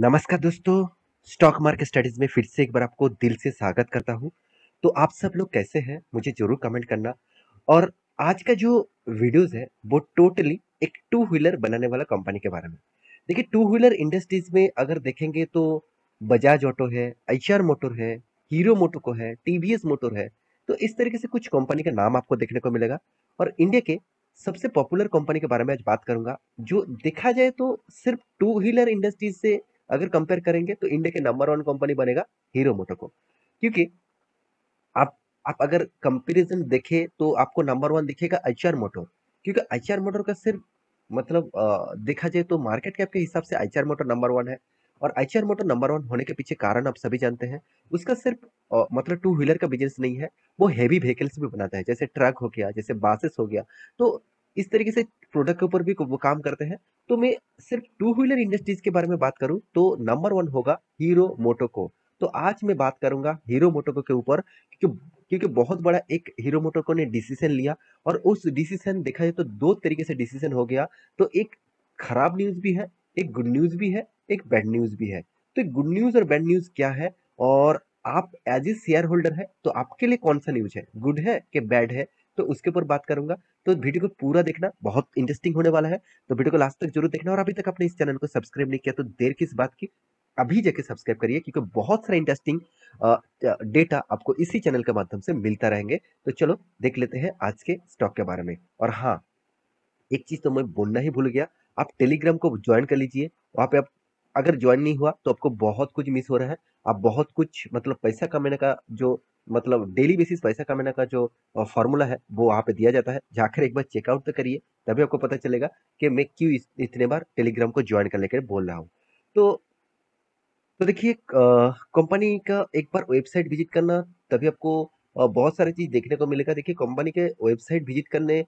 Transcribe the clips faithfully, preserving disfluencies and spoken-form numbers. नमस्कार दोस्तों, stock market studies में फिर से एक बार आपको दिल से स्वागत करता हूं। तो आप सब लोग कैसे हैं मुझे जरूर कमेंट करना। और आज का जो वीडियोस है वो टोटली एक टू व्हीलर बनाने वाला कंपनी के बारे में। देखिए, टू व्हीलर इंडस्ट्रीज में अगर देखेंगे तो बजाज ऑटो है, आइचर मोटर है, हीरो मोटोको है, टीवीएस मोटर है। तो इस तरीके से कुछ कंपनी का नाम आपको देखने को मिलेगा। और इंडिया के सबसे पॉपुलर कंपनी के बारे में आज बात करूंगा, जो देखा जाए तो सिर्फ टू व्हीलर इंडस्ट्रीज से अगर कंपेयर करेंगे तो इंडिया के नंबर वन कंपनी बनेगा हीरो मोटोको। क्योंकि आप आप अगर कंपैरिजन देखें तो आपको नंबर वन दिखेगा आइचर मोटर, क्योंकि आइचर मोटर का सिर्फ मतलब आ, देखा जाए तो मार्केट कैप के हिसाब से आइचर मोटर नंबर वन है। और आइचर मोटर नंबर वन होने के पीछे कारण आप सभी जानते हैं, उसका सिर्फ आ, मतलब टू व्हीलर का बिजनेस नहीं है, वो हैवी व्हीकल्स भी बनाता है, जैसे ट्रक हो गया, जैसे बसेस हो गया। तो इस तरीके से प्रोडक्ट के ऊपर भी वो काम करते हैं। तो मैं सिर्फ टू व्हीलर इंडस्ट्रीज के बारे में बात करूं तो नंबर वन होगा हीरो मोटोको। तो आज मैं बात करूंगा हीरो मोटोको के ऊपर, क्योंकि क्योंकि बहुत बड़ा एक हीरो मोटोको ने डिसीजन लिया। और उस डिसीजन देखा जाए तो दो तरीके से डिसीजन हो गया, तो एक खराब न्यूज भी है, एक गुड न्यूज भी है, एक बैड न्यूज भी है। तो गुड न्यूज और बैड न्यूज क्या है, और आप एज ए शेयर होल्डर है तो आपके लिए कौन सा न्यूज है, गुड है कि बैड है, तो उसके ऊपर बात करूंगा। तो वीडियो को पूरा देखना, बहुत इंटरेस्टिंग होने वाला है, तो वीडियो को लास्ट तक जरूर देखना। और अभी तक आपने इस चैनल को सब्सक्राइब नहीं किया तो देर किस बात की, अभी जाके सब्सक्राइब करिए, क्योंकि बहुत सारे इंटरेस्टिंग डेटा आपको इसी चैनल के माध्यम से मिलता रहेंगे। तो चलो देख लेते हैं आज के स्टॉक के बारे में। और हाँ, एक चीज तो मैं बोलना ही भूल गया, आप टेलीग्राम को ज्वाइन कर लीजिए। वहाँ पे आप अगर ज्वाइन नहीं हुआ तो आपको बहुत कुछ मिस हो रहा है। आप बहुत कुछ मतलब पैसा कमाने का जो मतलब डेली बेसिस पैसा कमाने का जो फॉर्मूला है वो वहाँ पे दिया जाता है। जाकर एक बार चेकआउट तो करिए, तभी आपको पता चलेगा कि मैं क्यों इतने बार टेलीग्राम को ज्वाइन कर लेकर बोल रहा हूँ। तो तो देखिए, कंपनी का एक बार वेबसाइट विजिट करना, तभी आपको बहुत सारी चीज़ देखने को मिलेगा। देखिए, कंपनी के वेबसाइट विजिट करने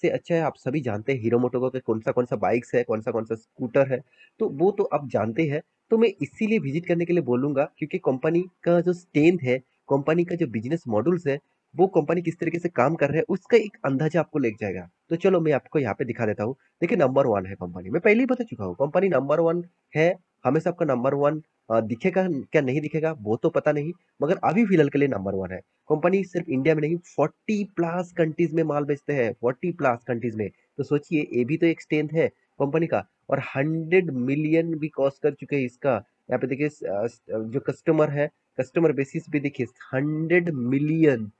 से अच्छा है, आप सभी जानते हैं हीरो मोटोको के कौन सा कौन सा बाइक्स है, कौन सा कौन सा स्कूटर है, तो वो तो आप जानते हैं। तो मैं इसीलिए विजिट करने के लिए बोलूँगा, क्योंकि कंपनी का जो स्ट्रेंथ है, कंपनी का जो बिजनेस मॉडल्स है, वो कंपनी किस तरीके से काम कर रहे हैं, उसका एक अंदाजा आपको लग जाएगा। तो चलो मैं आपको यहाँ पे दिखा देता हूँ। देखिए, नंबर वन है कंपनी, मैं पहले ही बता चुका हूँ कंपनी नंबर वन है। हमेशा आपका नंबर वन दिखेगा क्या नहीं दिखेगा वो तो पता नहीं, मगर अभी फिलहाल के लिए नंबर वन है। कंपनी सिर्फ इंडिया में नहीं, फोर्टी प्लस कंट्रीज में माल बेचते हैं, फोर्टी प्लस कंट्रीज में। तो सोचिए, ये भी तो एक स्ट्रेंथ है कंपनी का। और हंड्रेड मिलियन भी कॉस्ट कर चुके हैं इसका। यहाँ पे देखिए जो कस्टमर है, कस्टमर बेसिस भी देखिए हंड्रेड मिलियन।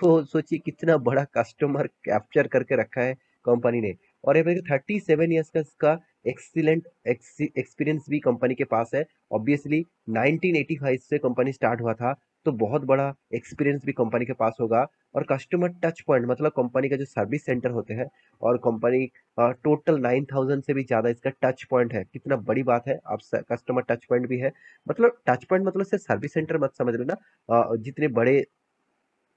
तो सोचिए कितना बड़ा कस्टमर कैप्चर करके रखा है कंपनी ने। और ये थर्टी सेवन ईयर्स का इसका एक्सीलेंट एक्सपीरियंस भी कंपनी के पास है। ऑब्वियसली नाइनटीन एटी फाइव से कंपनी स्टार्ट हुआ था, तो बहुत बड़ा एक्सपीरियंस भी कंपनी के पास होगा। और कस्टमर टच पॉइंट मतलब कंपनी का जो सर्विस सेंटर होते हैं, और कंपनी टोटल नाइन थाउजेंड से भी ज़्यादा इसका टच पॉइंट है। कितना बड़ी बात है, आप कस्टमर टच पॉइंट भी है। मतलब टच पॉइंट मतलब से सर्विस सेंटर मत समझ लेना, जितने बड़े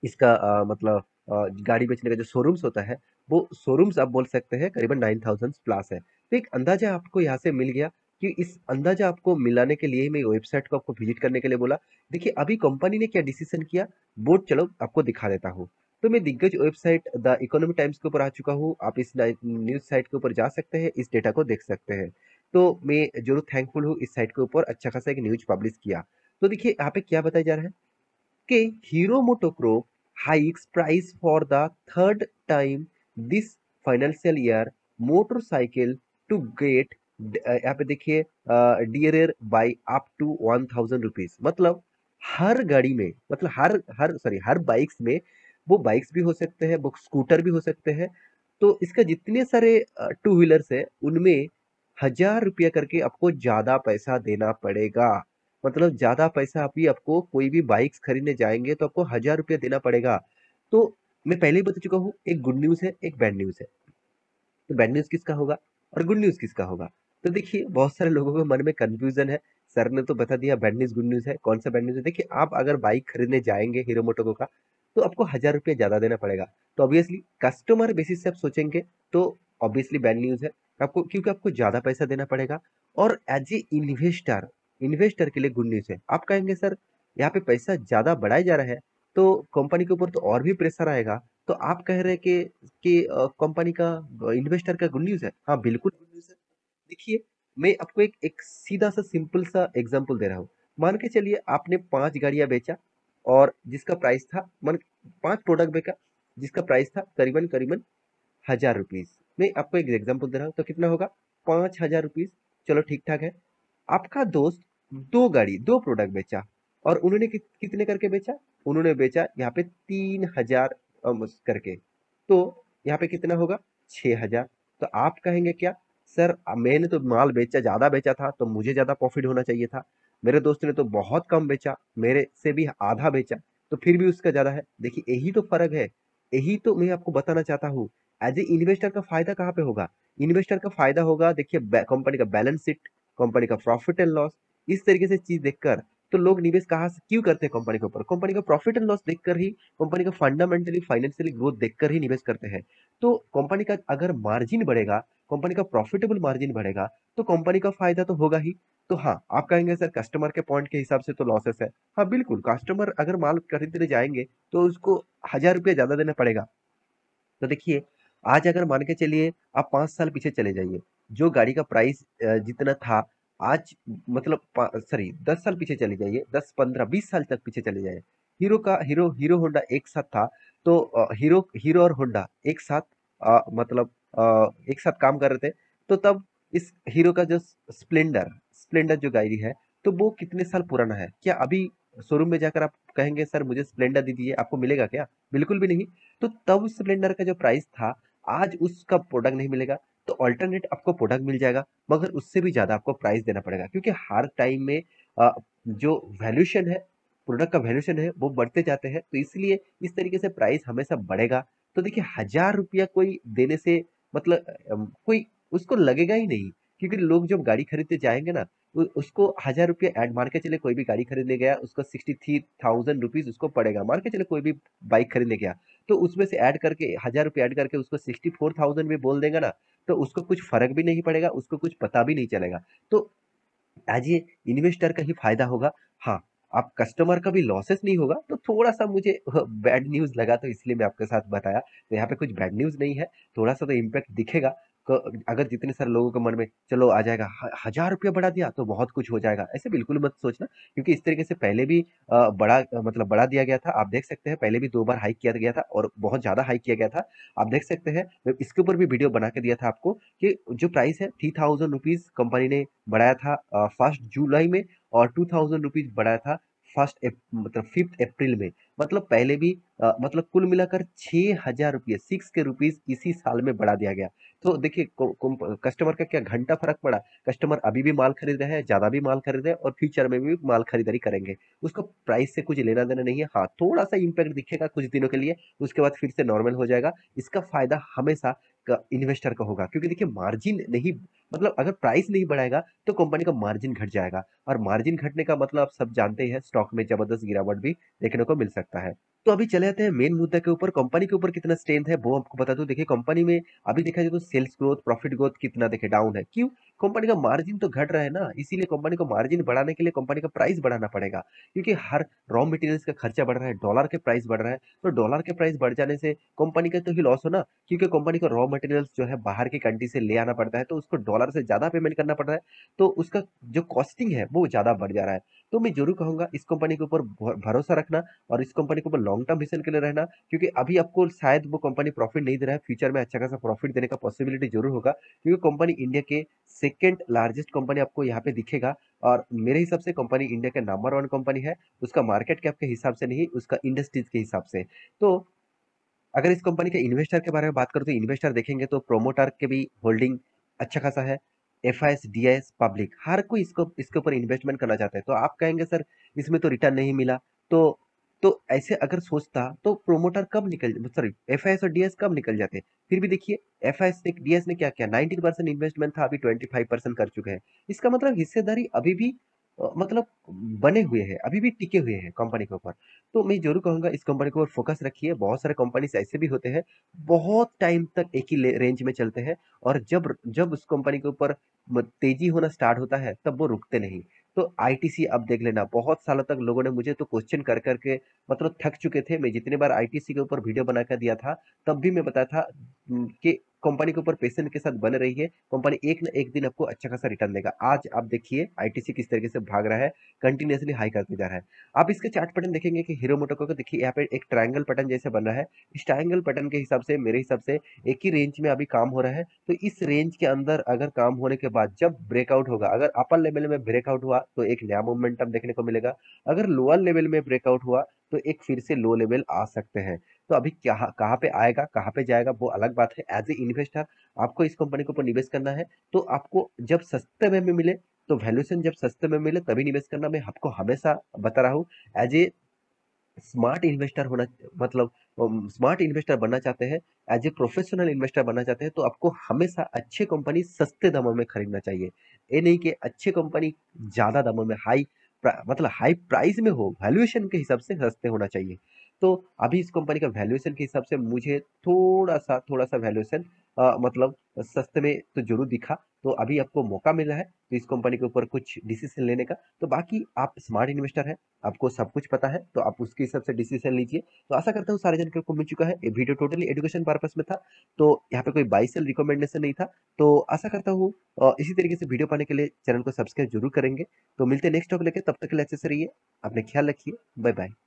इसका आ, मतलब आ, गाड़ी बेचने का जो शोरूम्स होता है, वो शोरूम्स आप बोल सकते हैं करीबन नाइन थाउजेंड प्लस है। तो एक अंदाजा आपको यहाँ से मिल गया। कि इस अंदाजा आपको मिलाने के लिए मैं वेबसाइट को आपको विजिट करने के लिए बोला। देखिए, अभी कंपनी ने क्या डिसीजन किया वो चलो आपको दिखा देता हूँ। तो मैं दिग्गज वेबसाइट द इकोनॉमिक टाइम्स के ऊपर आ चुका हूँ। आप इस न्यूज साइट के ऊपर जा सकते हैं, इस डेटा को देख सकते हैं। तो मैं जरूर थैंकफुल हूँ इस साइट के ऊपर, अच्छा खासा एक न्यूज पब्लिश किया। तो देखिए यहाँ पे क्या बताया जा रहा है कि Hero MotoCorp hikes price for the third time this financial year, motorcycle to get यहाँ पे देखिए dear by up to one thousand rupees. मतलब हर गाड़ी में मतलब हर हर सॉरी हर बाइक्स में, वो बाइक्स भी हो सकते हैं, वो स्कूटर भी हो सकते हैं। तो इसका जितने सारे टू व्हीलर्स है उनमें हजार रुपया करके आपको ज्यादा पैसा देना पड़ेगा। मतलब ज्यादा पैसा अभी आपको कोई भी बाइक्स खरीदने जाएंगे तो आपको हजार रुपया देना पड़ेगा। तो मैं पहले ही बता चुका हूँ, एक गुड न्यूज है, एक बैड न्यूज है। तो बैड न्यूज किसका होगा और गुड न्यूज किसका होगा? तो देखिए, बहुत सारे लोगों के मन में कंफ्यूजन है। सर ने तो बता दिया बैड न्यूज गुड न्यूज है, कौन सा बैड न्यूज है। देखिए, आप अगर बाइक खरीदने जाएंगे हीरो मोटोको का तो आपको हजार रुपये ज्यादा देना पड़ेगा। तो ऑब्वियसली कस्टमर बेसिस से आप सोचेंगे तो ऑब्वियसली बैड न्यूज है आपको, क्योंकि आपको ज्यादा पैसा देना पड़ेगा। और एज ए इन्वेस्टर इन्वेस्टर के लिए गुड न्यूज है। आप कहेंगे सर यहाँ पे पैसा ज्यादा बढ़ाया जा रहा है तो कंपनी के ऊपर तो और भी प्रेशर आएगा, तो आप कह रहे हैं कि कि कंपनी का इन्वेस्टर का गुड न्यूज है। हाँ बिल्कुल गुड न्यूज है। देखिए, मैं आपको एक एक सीधा सा सिंपल सा एग्जांपल दे रहा हूँ। मान के चलिए आपने पांच गाड़ियाँ बेचा और जिसका प्राइस था, मान पांच प्रोडक्ट बेचा जिसका प्राइस था करीबन करीबन हजार रुपीज़। मैं आपको एक एग्जांपल दे रहा हूँ, तो कितना होगा? पाँच हजार रुपीज़, चलो ठीक ठाक है। आपका दोस्त दो गाड़ी दो प्रोडक्ट बेचा और उन्होंने कि, कितने करके बेचा? उन्होंने बेचा यहाँ पे तीन हजार करके, तो यहाँ पे कितना होगा? छः हजार। तो आप कहेंगे क्या, सर मैंने तो माल बेचा ज़्यादा बेचा था तो मुझे ज़्यादा प्रॉफिट होना चाहिए था, मेरे दोस्त ने तो बहुत कम बेचा, मेरे से भी आधा बेचा तो फिर भी उसका ज़्यादा है। देखिए यही तो फर्क है, यही तो मैं आपको बताना चाहता हूँ। एज ए इन्वेस्टर का फायदा कहाँ पे होगा? इन्वेस्टर का फायदा होगा, देखिए कंपनी का बैलेंस शीट, कंपनी का प्रॉफिट एंड लॉस, इस तरीके से चीज़ देखकर तो लोग निवेश कहाँ से क्यों करते हैं? कंपनी के ऊपर, कंपनी का प्रॉफिट एंड लॉस देखकर ही, कंपनी का फंडामेंटली फाइनेंशियली ग्रोथ देखकर ही निवेश करते हैं। तो कंपनी का अगर मार्जिन बढ़ेगा, कंपनी का प्रॉफिटेबल मार्जिन बढ़ेगा तो कंपनी का फायदा तो होगा ही। तो हाँ, आप कहेंगे सर कस्टमर के पॉइंट के हिसाब से तो लॉसेस है। हाँ बिल्कुल, कस्टमर अगर माल खरीदने जाएंगे तो उसको हजार रुपया ज़्यादा देना पड़ेगा। तो देखिए आज अगर मान के चलिए आप पाँच साल पीछे चले जाइए, जो गाड़ी का प्राइस जितना था आज, मतलब सॉरी दस साल पीछे चले जाइए, दस पंद्रह बीस साल तक पीछे चले जाइए। हीरो का हीरो हीरो होंडा एक साथ था, तो हीरो हीरो और होंडा एक साथ आ, मतलब आ, एक साथ काम कर रहे थे। तो तब इस हीरो का जो स्प्लेंडर स्प्लेंडर जो गाड़ी है तो वो कितने साल पुराना है? क्या अभी शोरूम में जाकर आप कहेंगे सर मुझे स्प्लेंडर दे दीजिए, आपको मिलेगा क्या? बिल्कुल भी नहीं। तो तब स्प्लेंडर का जो प्राइस था आज उसका प्रोडक्ट नहीं मिलेगा, तो अल्टरनेट आपको प्रोडक्ट मिल जाएगा मगर उससे भी ज़्यादा आपको प्राइस देना पड़ेगा, क्योंकि हर टाइम में जो वैल्यूएशन है, प्रोडक्ट का वैल्यूएशन है वो बढ़ते जाते हैं, तो इसलिए इस तरीके से प्राइस हमेशा बढ़ेगा। तो देखिए हजार रुपया कोई देने से मतलब कोई उसको लगेगा ही नहीं, क्योंकि लोग जब गाड़ी खरीदते जाएंगे ना उसको हजार रुपया ऐड, मार के चले कोई भी गाड़ी खरीदने गया उसको सिक्सटी थ्री थाउजेंड रुपीज़ उसको पड़ेगा, मार के चले कोई भी बाइक खरीदने गया तो उसमें से ऐड करके हजार रुपये ऐड करके उसको सिक्सटी फोर थाउजेंड में बोल देगा ना, तो उसको कुछ फर्क भी नहीं पड़ेगा, उसको कुछ पता भी नहीं चलेगा। तो आज ये इन्वेस्टर का ही फायदा होगा। हाँ, आप कस्टमर का भी लॉसेस नहीं होगा। तो थोड़ा सा मुझे बैड न्यूज़ लगा तो इसलिए मैं आपके साथ बताया, तो यहाँ पे कुछ बैड न्यूज़ नहीं है, थोड़ा सा तो इम्पैक्ट दिखेगा। अगर जितने सारे लोगों के मन में चलो आ जाएगा हजार रुपया बढ़ा दिया तो बहुत कुछ हो जाएगा, ऐसे बिल्कुल मत सोचना, क्योंकि इस तरीके से पहले भी बड़ा मतलब बढ़ा दिया गया था। आप देख सकते हैं पहले भी दो बार हाइक किया गया था और बहुत ज़्यादा हाइक किया गया था। आप देख सकते हैं इसके ऊपर भी वीडियो बना के दिया था आपको कि जो प्राइस है थ्री थाउजेंड रुपीज़ कंपनी ने बढ़ाया था फर्स्ट जुलाई में और टू थाउजेंड रुपीज़ बढ़ाया था फर्स्ट मतलब फिफ्थ अप्रैल में। मतलब पहले भी आ, मतलब कुल मिलाकर छः हजार रुपये सिक्स के रुपीज़ इसी साल में बढ़ा दिया गया। तो देखिए कस्टमर का क्या घंटा फर्क पड़ा, कस्टमर अभी भी माल खरीद रहे हैं, ज़्यादा भी माल खरीद रहे हैं और फ्यूचर में भी माल खरीदारी करेंगे, उसको प्राइस से कुछ लेना देना नहीं है। हाँ, थोड़ा सा इम्पैक्ट दिखेगा कुछ दिनों के लिए, उसके बाद फिर से नॉर्मल हो जाएगा। इसका फायदा हमेशा इन्वेस्टर का होगा, क्योंकि देखिए मार्जिन नहीं मतलब अगर प्राइस नहीं बढ़ाएगा तो कंपनी का मार्जिन घट जाएगा, और मार्जिन घटने का मतलब आप सब जानते हैं स्टॉक में जबरदस्त गिरावट भी देखने को मिल सकता है। तो अभी चले जाते हैं मेन मुद्दा के ऊपर, कंपनी के ऊपर कितना स्ट्रेंथ है वो आपको बता दूं। देखिए कंपनी में अभी देखा जाए तो सेल्स ग्रोथ प्रॉफिट ग्रोथ कितना देखे डाउन है, क्यों? कंपनी का मार्जिन तो घट रहा है ना, इसीलिए कंपनी को मार्जिन बढ़ाने के लिए कंपनी का प्राइस बढ़ाना पड़ेगा, क्योंकि हर रॉ मटेरियल्स का खर्चा बढ़ रहा है, डॉलर के प्राइस बढ़ रहा है, तो डॉलर के प्राइस बढ़ जाने से कंपनी का तो ही लॉस हो ना, क्योंकि कंपनी का रॉ मटेरियल्स जो है बाहर की कंट्री से ले आना पड़ता है तो उसको डॉलर से ज़्यादा पेमेंट करना पड़ रहा है, तो उसका जो कॉस्टिंग है वो ज़्यादा बढ़ जा रहा है। तो मैं जरूर कहूँगा इस कंपनी के ऊपर भरोसा रखना और इस कंपनी के ऊपर लॉन्ग टर्म विजन के लिए रहना, क्योंकि अभी आपको शायद वो कंपनी प्रॉफिट नहीं दे रहा है, फ्यूचर में अच्छा खासा प्रॉफिट देने का पॉसिबिलिटी जरूर होगा, क्योंकि कंपनी इंडिया के सेकेंड लार्जेस्ट कंपनी आपको यहाँ पे दिखेगा और मेरे हिसाब से कंपनी इंडिया के नंबर वन कंपनी है, उसका मार्केट कैप के हिसाब से नहीं, उसका इंडस्ट्रीज के हिसाब से। तो अगर इस कंपनी के इन्वेस्टर के बारे में बात करूँ तो इन्वेस्टर देखेंगे तो प्रोमोटर के भी होल्डिंग अच्छा खासा है, F I S D I S public हर कोई इसको इसके ऊपर इन्वेस्टमेंट करना चाहता है। तो आप कहेंगे सर इसमें तो रिटर्न नहीं मिला, तो तो ऐसे अगर सोचता तो प्रोमोटर कब निकल सॉरी एफ आई एस और डी आई एस कब निकल जाते। फिर भी देखिए एफ आई एस ने डी आई एस ने क्या किया, नाइनटीन परसेंट इन्वेस्टमेंट था अभी ट्वेंटी फाइव परसेंट कर चुके हैं, इसका मतलब हिस्सेदारी अभी भी मतलब बने हुए हैं, अभी भी टिके हुए हैं कंपनी के ऊपर। तो मैं जरूर कहूँगा इस कंपनी के ऊपर फोकस रखिए। बहुत सारे कंपनीज ऐसे भी होते हैं बहुत टाइम तक एक ही रेंज में चलते हैं और जब जब उस कंपनी के ऊपर तेजी होना स्टार्ट होता है तब वो रुकते नहीं। तो आई टी सी अब देख लेना, बहुत सालों तक लोगों ने मुझे तो क्वेश्चन कर करके मतलब थक चुके थे। मैं जितने बार आई टी सी के ऊपर वीडियो बनाकर दिया था तब भी मैं बताया था कि कंपनी के ऊपर पेशेंट के साथ बन रही है, कंपनी एक ना एक दिन आपको अच्छा खासा रिटर्न देगा। आज आप देखिए आईटीसी किस तरीके से भाग रहा है, कंटिन्यूअसली हाई करते जा रहा है। आप इसके चार्ट पैटर्न देखेंगे कि हीरो मोटोकॉर्प को देखिए यहाँ पे एक ट्रायंगल पैटर्न जैसे बन रहा है। इस ट्रायंगल पैटर्न के हिसाब से मेरे हिसाब से एक ही रेंज में अभी काम हो रहा है, तो इस रेंज के अंदर अगर काम होने के बाद जब ब्रेकआउट होगा, अगर अपर लेवल में ब्रेकआउट हुआ तो एक नया मोमेंटम देखने को मिलेगा, अगर लोअर लेवल में ब्रेकआउट हुआ तो एक फिर से लो लेवल आ सकते हैं। तो अभी क्या कहाँ पे आएगा कहाँ पे जाएगा वो अलग बात है। एज ए इन्वेस्टर आपको इस कंपनी के ऊपर निवेश करना है, तो आपको जब सस्ते में मिले तो वैल्यूएशन जब सस्ते में मिले तभी निवेश करना। मैं आपको हमेशा बता रहा हूँ, एज ए स्मार्ट इन्वेस्टर होना मतलब स्मार्ट इन्वेस्टर बनना चाहते हैं, एज ए प्रोफेशनल इन्वेस्टर बनना चाहते हैं, तो आपको हमेशा अच्छे कंपनी सस्ते दामों में खरीदना चाहिए। ये नहीं कि अच्छे कंपनी ज़्यादा दामों में हाई मतलब हाई प्राइस में हो, वैल्यूएशन के हिसाब से सस्ते होना चाहिए। तो अभी इस कंपनी का वैल्यूएशन के हिसाब से मुझे थोड़ा सा थोड़ा सा वैल्यूएशन मतलब सस्ते में तो जरूर दिखा। तो अभी आपको मौका मिला है तो इस कंपनी के ऊपर कुछ डिसीजन लेने का। तो बाकी आप स्मार्ट इन्वेस्टर हैं, आपको सब कुछ पता है, तो आप उसके हिसाब से डिसीजन लीजिए। तो आशा करता हूँ सारे जानकारी को मिल चुका है। ये वीडियो टोटली एजुकेशन पर्पस में था, तो यहाँ पे कोई बाई सेल रिकमेंडेशन नहीं था। तो आशा करता हूँ इसी तरीके से वीडियो पाने के लिए चैनल को सब्सक्राइब जरूर करेंगे। तो मिलते हैं नेक्स्ट टॉपिक लेके, तब तक के लिए अच्छे से रहिए, अपने ख्याल रखिए, बाय बाय।